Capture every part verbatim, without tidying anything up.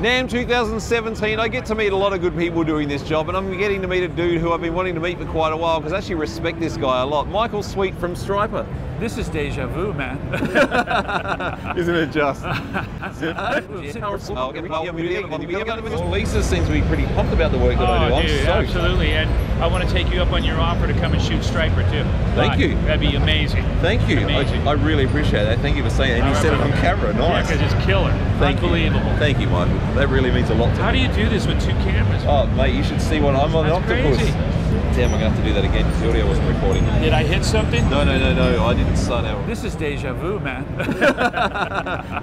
NAMM two thousand seventeen, I get to meet a lot of good people doing this job, and I'm getting to meet a dude who I've been wanting to meet for quite a while because I actually respect this guy a lot. Michael Sweet from Stryper. This is deja vu, man. Isn't it just? Lisa seems to be pretty pumped about the work that oh, I do. I'm dude, so absolutely, pumped. And I want to take you up on your offer to come and shoot Stryper too. Thank God, you. That'd be amazing. Thank you. Amazing. I, I really appreciate that. Thank you for saying it. And you right, said right, it on right. camera. Nice. Yeah, because it's killer. Thank Unbelievable. You. Thank you, Michael. That really means a lot to me. How do you do this with two cameras? Oh, mate, you should see what I'm on. That's an octopus. Crazy. Damn, I'm going to have to do that again because the audio wasn't recording. Did I hit something? No, no, no, no, I didn't sign out. This is deja vu, man.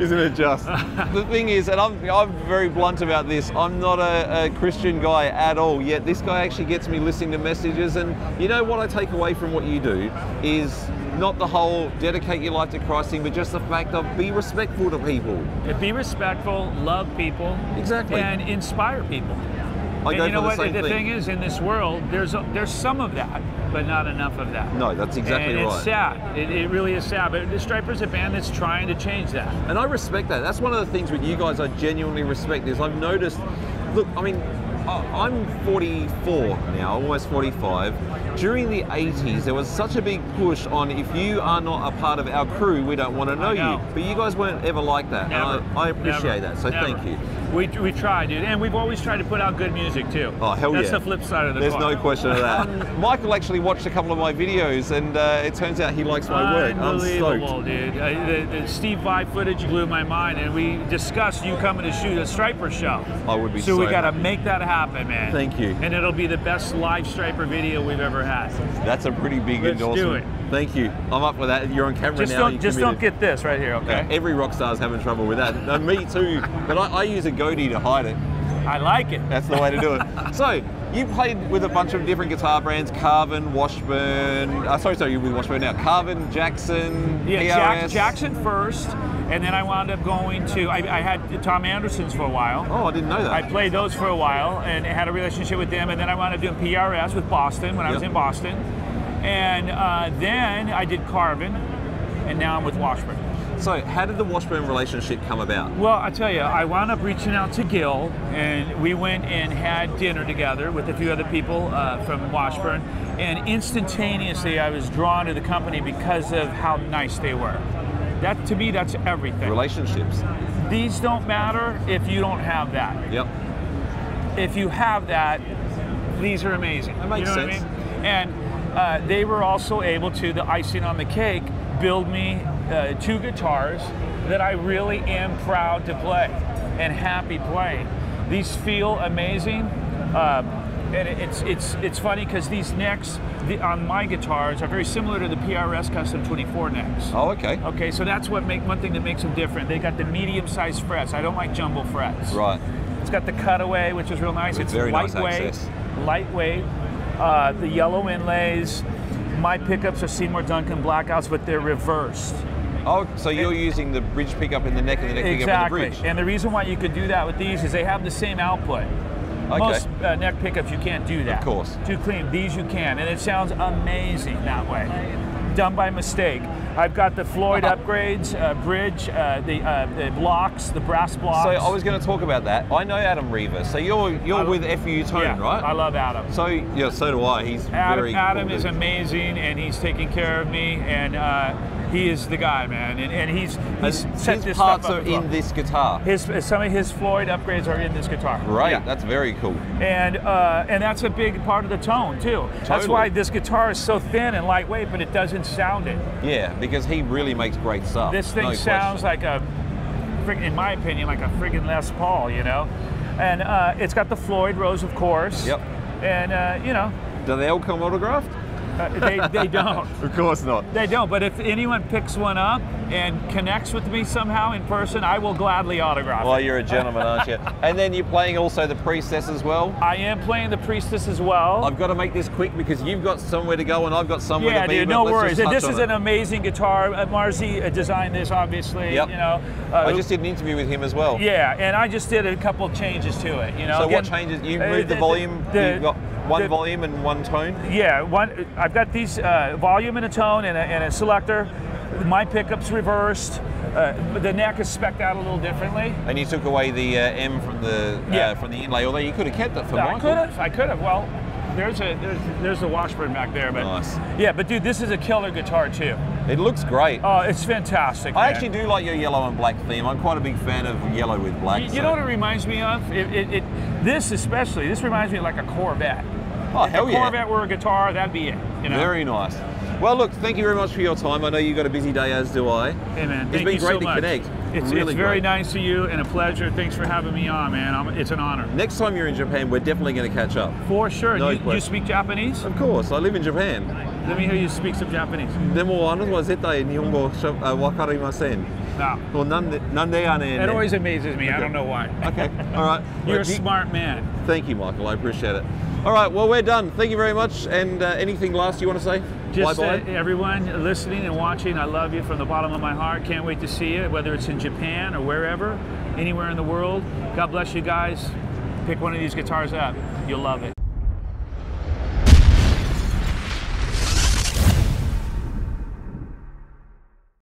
Isn't it just? The thing is, and I'm, I'm very blunt about this, I'm not a, a Christian guy at all, yet this guy actually gets me listening to messages, and you know what I take away from what you do is not the whole dedicate your life to Christ thing, but just the fact of be respectful to people. Be respectful, love people. Exactly. And inspire people. I and you know the what, the thing. thing is, in this world, there's a, there's some of that, but not enough of that. No, that's exactly and right. It's sad. It, it really is sad, but Stryper's a band that's trying to change that. And I respect that. That's one of the things with you guys I genuinely respect is I've noticed, look, I mean, I'm forty-four now, almost forty-five. During the eighties, there was such a big push on if you are not a part of our crew, we don't want to know, know. you. But you guys weren't ever like that. Never. And I, I appreciate Never. that, so Never. thank you. We, we try, dude, and we've always tried to put out good music, too. Oh, hell That's yeah. That's the flip side of the There's coin. no question of that. Michael actually watched a couple of my videos, and uh, it turns out he likes my work. I'm stoked. Dude. Uh, the, the Steve Vai footage blew my mind, and we discussed you coming to shoot a Stryper show. I would be so So we got to make that happen, man. Thank you. And it'll be the best live Stryper video we've ever had. That's a pretty big Let's endorsement. Let's do it. Thank you. I'm up for that. You're on camera just now. Don't, just committed. don't get this right here, okay? Yeah, every rock star's having trouble with that. No, me too. But I, I use a goatee to hide it. I like it. That's the way to do it. So, you played with a bunch of different guitar brands, Carvin, Washburn. Uh, sorry, sorry, you're with Washburn now. Carvin, Jackson, yeah, P R S. Jack, Jackson first, and then I wound up going to, I, I had Tom Anderson's for a while. Oh, I didn't know that. I played those for a while and had a relationship with them, and then I wound up doing P R S with Boston when yep. I was in Boston. And uh, then I did Carvin, and now I'm with Washburn. So, how did the Washburn relationship come about? Well, I tell you, I wound up reaching out to Gil, and we went and had dinner together with a few other people uh, from Washburn, and instantaneously I was drawn to the company because of how nice they were. That, to me, that's everything. Relationships. These don't matter if you don't have that. Yep. If you have that, these are amazing. That makes you know sense. What I mean? And uh, they were also able to, the icing on the cake, build me Uh, two guitars that I really am proud to play and happy playing. These feel amazing, um, and it's it's it's funny because these necks the, on my guitars are very similar to the P R S Custom twenty-four necks. Oh, okay. Okay, so that's what make one thing that makes them different. They got the medium-sized frets. I don't like jumbo frets. Right. It's got the cutaway, which is real nice. With it's very lightweight. Nice lightweight. Uh, the yellow inlays. My pickups are Seymour Duncan blackouts, but they're reversed. Oh, so you're using the bridge pickup in the neck and the neck exactly. pickup in the bridge. And the reason why you could do that with these is they have the same output. Okay. Most uh, neck pickups, you can't do that. Of course. Too clean. These you can. And it sounds amazing that way. Done by mistake. I've got the Floyd upgrades, uh, bridge, uh, the, uh, the blocks, the brass blocks. So I was going to talk about that. I know Adam Revis. So you're you're I, with F U Tone, yeah, right? I love Adam. So yeah, so do I. He's Adam, very Adam cool is dude. amazing, and he's taking care of me, and uh, he is the guy, man. And, and he's, he's and set his this parts stuff up are in well. this guitar. His some of his Floyd upgrades are in this guitar. Right, yeah. That's very cool. And uh, and that's a big part of the tone too. Totally. That's why this guitar is so thin and lightweight, but it doesn't sound it. Yeah. Because he really makes great stuff. This thing no sounds question. like a, in my opinion, like a friggin' Les Paul, you know? And uh, it's got the Floyd Rose, of course. Yep. And, uh, you know. Do they all come autographed? Uh, they, they don't. Of course not. They don't, but if anyone picks one up and connects with me somehow in person, I will gladly autograph well, it. Well, you're a gentleman, aren't you? And then you're playing also the Priestess as well? I am playing the Priestess as well. I've got to make this quick because you've got somewhere to go and I've got somewhere yeah, to be. Yeah, dude, no worries. This is it. an amazing guitar. Uh, Marzi designed this, obviously. Yep. You know, uh, I just did an interview with him as well. Yeah, and I just did a couple changes to it. You know, So Again, what changes? You moved uh, the volume? The, you've got One the, volume and one tone? Yeah, one. I've got these uh, volume and a tone and a, and a selector, My pickup's reversed. Uh, the neck is specced out a little differently. And you took away the uh, M from the uh, yeah. from the inlay, although you could have kept it for Michael. I could have. I could have. Well, there's a there's there's the Washburn back there, but nice. Yeah, but dude, this is a killer guitar too. It looks great. Oh, it's fantastic. I man. actually do like your yellow and black theme. I'm quite a big fan of yellow with black. You, so. you know what it reminds me of? It, it, it this especially. This reminds me of like a Corvette. Oh, if hell yeah. If a Corvette were a guitar, that'd be it. You know? Very nice. Well, look, thank you very much for your time. I know you've got a busy day, as do I. Hey, man, thank you so much. It's been great to connect. It's, really it's very great. nice to you and a pleasure. Thanks for having me on, man. I'm, it's an honor. Next time you're in Japan, we're definitely going to catch up. For sure. No you, you speak Japanese? Of course. I live in Japan. Let me hear you speak some Japanese. No. It always amazes me. Okay. I don't know why. Okay. All right. You're a smart man. Thank you, Michael. I appreciate it. All right, well, we're done. Thank you very much. And uh, anything last you want to say? Just bye -bye. Uh, everyone listening and watching, I love you from the bottom of my heart. Can't wait to see you, whether it's in Japan or wherever, anywhere in the world. God bless you guys. Pick one of these guitars up. You'll love it.